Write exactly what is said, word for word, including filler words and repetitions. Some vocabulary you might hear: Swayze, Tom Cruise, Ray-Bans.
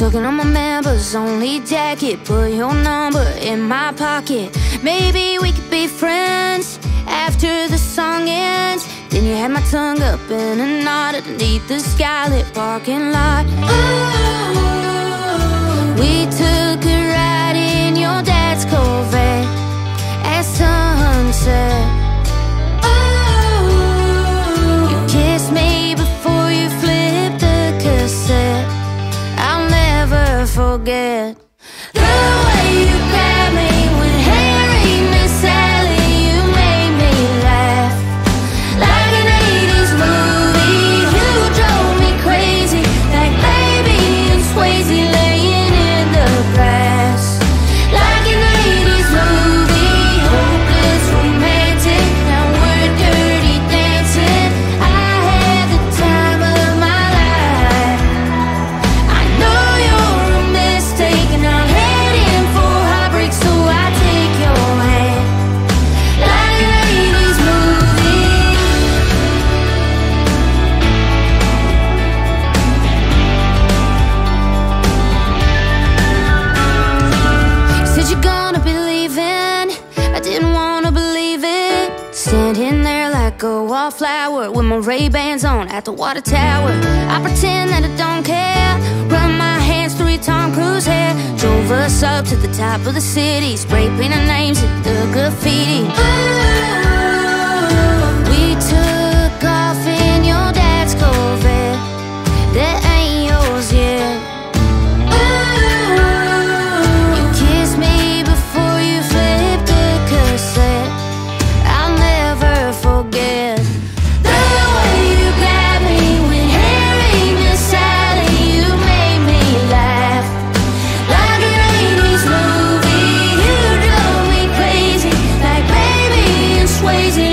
Talking on my members only jacket. Put your number in my pocket. Maybe we could be friends after the song ends. Then you had my tongue up in a knot underneath the skylit parking lot. Ooh, we took a ride in your dad's Corvette at sunset. Forget the way you grabbed me when Harry met Sally. You made me laugh like an eighties movie. You drove me crazy like baby and Swayze laying in the grass like an eighties movie. Hopeless romantic, now we're dirty dancing. I had the time of my life. I know you're and I'm heading for heartbreak, so I take your hand like an eighties movie. Said you're gonna be leaving, I didn't wanna believe it. Standing there like a wallflower with my Ray-Bans on at the water tower. I pretend that I don't care, run my hands through your Tom Cruise hair. Drove us up to the top of the city, spray paint our names at the graffiti. Ooh, we took off in your dad's Corvette that ain't yours yet. Ooh, you kissed me before you flipped the cassette. I'll never forget. Swayze.